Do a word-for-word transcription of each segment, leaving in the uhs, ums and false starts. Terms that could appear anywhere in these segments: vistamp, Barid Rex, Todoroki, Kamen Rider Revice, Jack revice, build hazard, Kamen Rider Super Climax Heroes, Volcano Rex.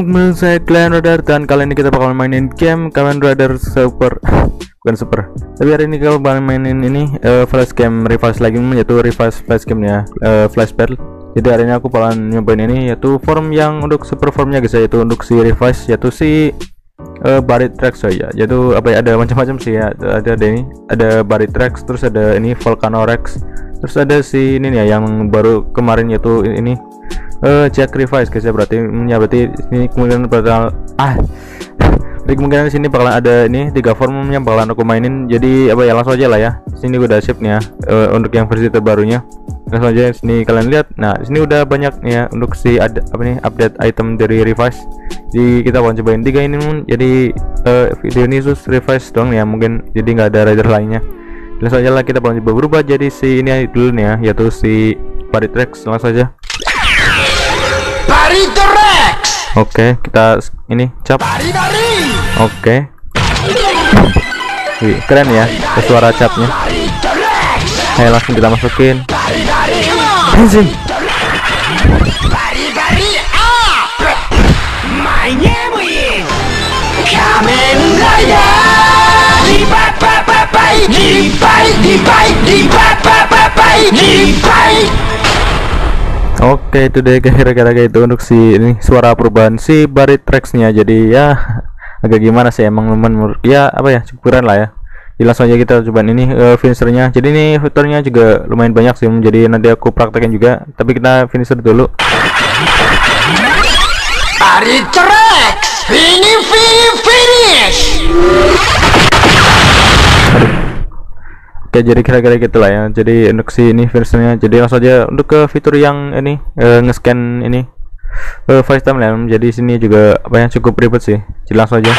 teman-teman, saya Kamen Rider dan kali ini kita bakal mainin game Kamen Rider Super bukan Super tapi hari ini kita bakal mainin ini uh, flash game revice lagi, yaitu revice flash game ya, uh, flash battle. Jadi hari ini aku bakalan nyobain ini, yaitu form yang untuk super formnya guys, yaitu untuk si revice, yaitu si uh, Barid Rex ya, yaitu apa ya, ada macam-macam sih ya, ada, ada ini ada Barid Rex, terus ada ini Volcanorex, terus ada si ini nih ya yang baru kemarin, yaitu ini Uh, Jack revice guys ya, berarti ya berarti ini kemungkinan bakal ah jadi kemungkinan di sini bakalan ada ini tiga form yang bakalan aku mainin. Jadi apa ya, langsung aja lah ya, sini udah save nih ya, uh, untuk yang versi terbarunya langsung aja sini kalian lihat. Nah sini udah banyak ya untuk si ada apa nih update item dari revice, jadi kita akan cobain tiga ini. Jadi uh, video ini khusus revice doang ya mungkin, jadi nggak ada rider lainnya. Langsung aja lah kita bakal coba berubah jadi si ini dulu nih ya, yaitu si Barid Rex. Langsung aja Barid Rex. Oke, okay, kita ini cap. Oke. Okay. Wih, keren ya suara capnya. Ayo langsung kita masukin. Bensin. Oke, okay, itu deh kira-kira kayak itu untuk si ini suara perubahan si Barid Rex-nya. Jadi ya agak gimana sih emang teman, ya apa ya, syukuran lah ya. Jadi langsung aja kita coba ini uh, finisher-nya. Jadi ini fiturnya juga lumayan banyak sih, jadi nanti aku praktekin juga. Tapi kita finisher dulu. Barid Rex, finish, finish. Oke, jadi kira-kira gitulah ya. Jadi untuk si ini finishernya. Jadi langsung aja untuk ke fitur yang ini e, nge-scan ini e, vistamp ya. Jadi sini juga banyak cukup ribet sih. Jadi langsung aja.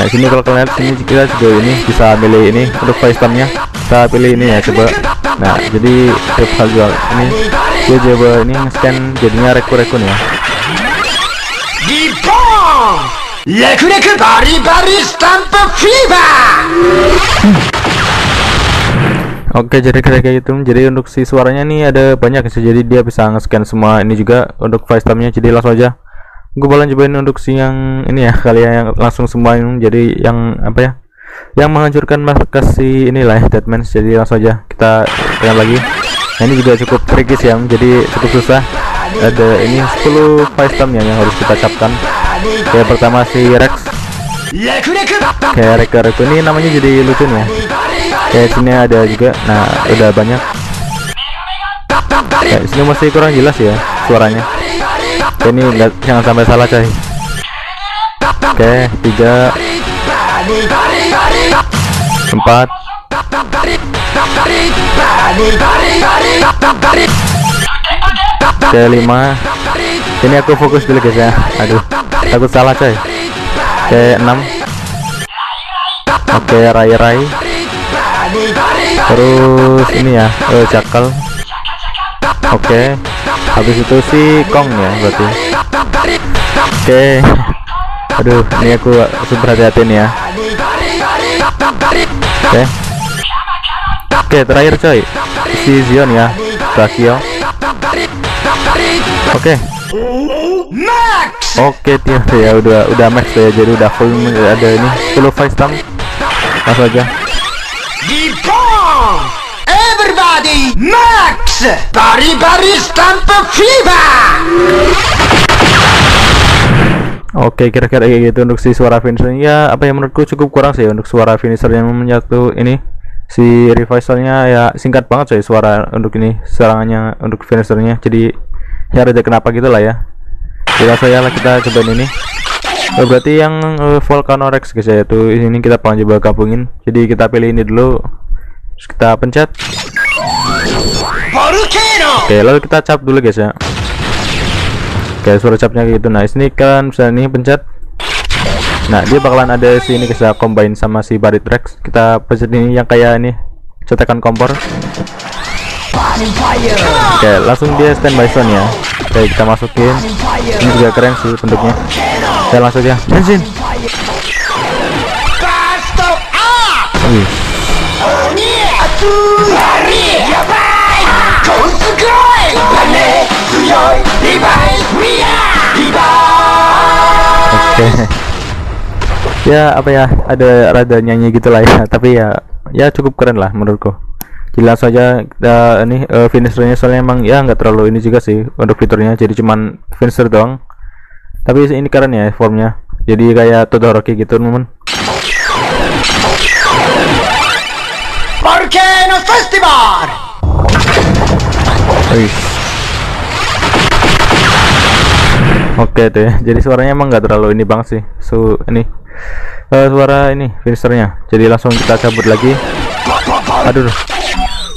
Nah sini kalau kalian lihat sini kita juga ini bisa milih ini untuk vistampnya. Kita pilih ini ya coba. Nah jadi coba jual ini. Dia coba ini nge-scan jadinya reku-reku nih ya. Gipong, reku-reku bari-bari stamp fever. Oke, jadi kayak gitu. Jadi untuk si suaranya nih ada banyak sih, jadi dia bisa nge-scan semua ini juga untuk vistamp-nya. Jadi langsung aja gue bakalan cobain untuk si yang ini ya, kalian yang langsung semua ini. Jadi yang apa ya, yang menghancurkan markas si inilah ya, Deadman. Jadi langsung aja kita lihat lagi. Nah, ini juga cukup tricky ya, jadi cukup susah. Ada ini sepuluh vistamp yang harus kita capkan. Kayak pertama si Rex, kayak Reku-Reku ini namanya, jadi lucu nih ya. Kayak sini ada juga, nah udah banyak. Kayak sini masih kurang jelas ya suaranya. Oke, ini enggak, jangan sampai salah coy. Oke, tiga, empat, oke lima. Ini aku fokus dulu guys ya. Aduh, takut salah coy. Oke enam. Oke rai-rai. Terus ini ya eh, Jackal. Oke okay. Habis itu si Kong ya berarti. Oke okay. Aduh ini aku super hati-hati nih ya. Oke okay. Oke okay, terakhir coy si Zion ya, Bakio. Oke okay. Oke okay, tiap ya udah udah max ya, jadi udah full. Ada ini sepuluh vistamp. Langsung aja everybody max bari bari stamp fever. Oke okay, kira-kira kayak gitu untuk si suara finishernya. Apa yang menurutku cukup kurang sih untuk suara finisher yang menyatu ini si revisornya ya, singkat banget sih suara untuk ini serangannya untuk finishernya. Jadi ya ada kenapa gitulah ya. Jadi saya kita cobain ini. Oh, berarti yang uh, Volcanorex guys ya, itu ini kita pengen coba gabungin. Jadi kita pilih ini dulu, terus kita pencet. Oke okay, lalu kita cap dulu guys ya. Oke okay, suara capnya gitu. Nah ini kan bisa nih pencet. Nah dia bakalan ada sini guys ya, combine sama si Barid Rex. Kita pencet ini yang kayak ini cetekan kompor. Oke okay, langsung dia standby zone ya. Oke okay, kita masukin. Ini juga keren sih bentuknya. Saya langsung aja bensin. Wih. Ya apa ya, ada rada nyanyi gitu lah ya, tapi ya ya cukup keren lah menurutku. Jelas saja kita ini uh, finishernya, soalnya emang ya nggak terlalu ini juga sih untuk fiturnya, jadi cuman finisher doang. Tapi ini keren ya formnya, jadi kayak Todoroki gitu temen. Volcano Festival. Oke tuh ya, jadi suaranya emang nggak terlalu ini banget sih. So ini uh, suara ini finishernya. Jadi langsung kita cabut lagi. Aduh.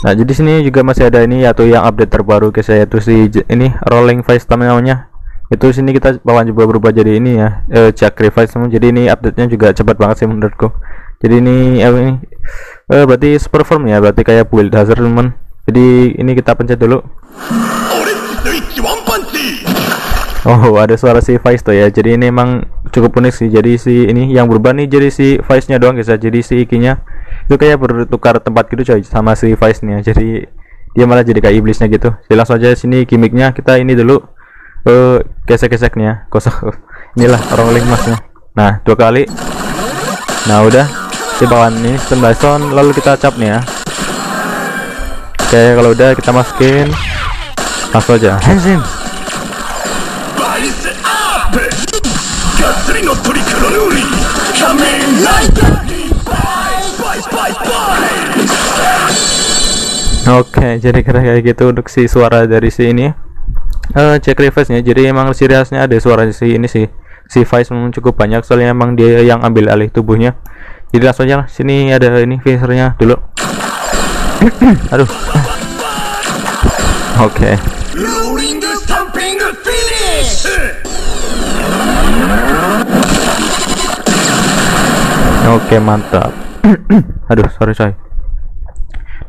Nah jadi sini juga masih ada ini, yaitu yang update terbaru guys, yaitu si ini rolling vistamp namanya. Itu sini kita bawaan juga berubah jadi ini ya, eh, Jack revice. Jadi ini update-nya juga cepat banget sih menurutku. Jadi ini eh, ini eh, berarti super form ya, berarti kayak build hazard teman. Jadi ini kita pencet dulu. Oh ada suara si Vice tuh ya. Jadi ini emang cukup unik sih. Jadi si ini yang berubah nih, jadi si Vice nya doang guys ya. Jadi si Iki-nya itu kayak bertukar tempat gitu coy sama si Vice nya. Jadi dia malah jadi kayak iblisnya gitu. Jadi langsung aja sini gimmicknya kita ini dulu. Uh, gesek-geseknya kosong. Inilah rolling masnya. Nah dua kali. Nah udah di bawah ini stand by sound, lalu kita cap nih ya. Oke kalau udah kita masukin langsung aja hansin. Oke jadi kira kayak gitu untuk si suara dari si ini Uh, Jack revice-nya. Jadi emang ciri khasnya ada suara si ini sih, si Vice memang cukup banyak, soalnya emang dia yang ambil alih tubuhnya. Jadi langsung aja lah. Sini ada ini finishernya dulu. Aduh. Oke. Okay. Oke okay, mantap. Aduh sorry sorry.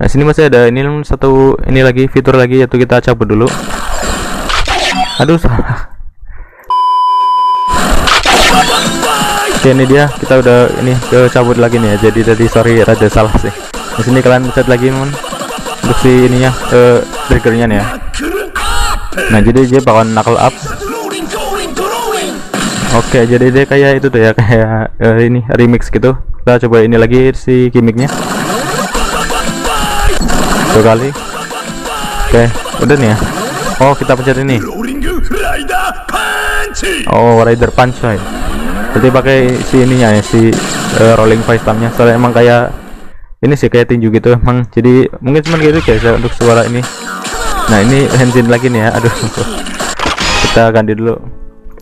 Nah sini masih ada ini satu ini lagi fitur lagi, yaitu kita cabut dulu. Aduh salah. Oke ini dia, kita udah ini ke cabut lagi nih ya. Jadi tadi sorry rada salah sih. Di sini kalian pencet lagi teman untuk si ininya eh, triggernya nih ya. Nah jadi dia bakalan knuckle up. Oke jadi dia kayak itu tuh ya, kayak eh, ini remix gitu. Kita coba ini lagi si gimmicknya dua kali. Oke udah nih ya. Oh kita pencet ini. Oh rider punch coy. Berarti pakai si ininya ya, si uh, rolling vistamp-nya. Soalnya emang kayak ini sih, kayak tinju gitu emang. Jadi mungkin cuman gitu guys ya untuk suara ini. Nah ini hansin lagi nih ya. Aduh. Kita ganti dulu.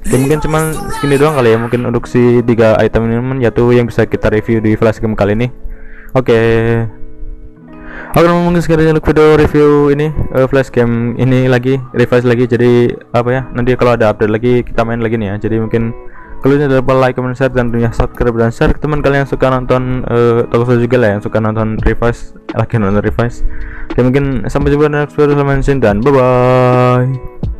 Ya, mungkin cuman segini doang kali ya, mungkin untuk si tiga item ini, yaitu yang bisa kita review di flash game kali ini. Oke. Okay. Oke mungkin sekarang untuk video review ini uh, flash game ini lagi, revice lagi. Jadi apa ya, nanti kalau ada update lagi kita main lagi nih ya. Jadi mungkin kalian jangan lupa like, comment, share, dan tentunya subscribe dan share ke teman kalian yang suka nonton uh, toko saya juga lah, yang suka nonton revice, lagi nonton revice. Oke mungkin sampai jumpa di next video, dan bye bye.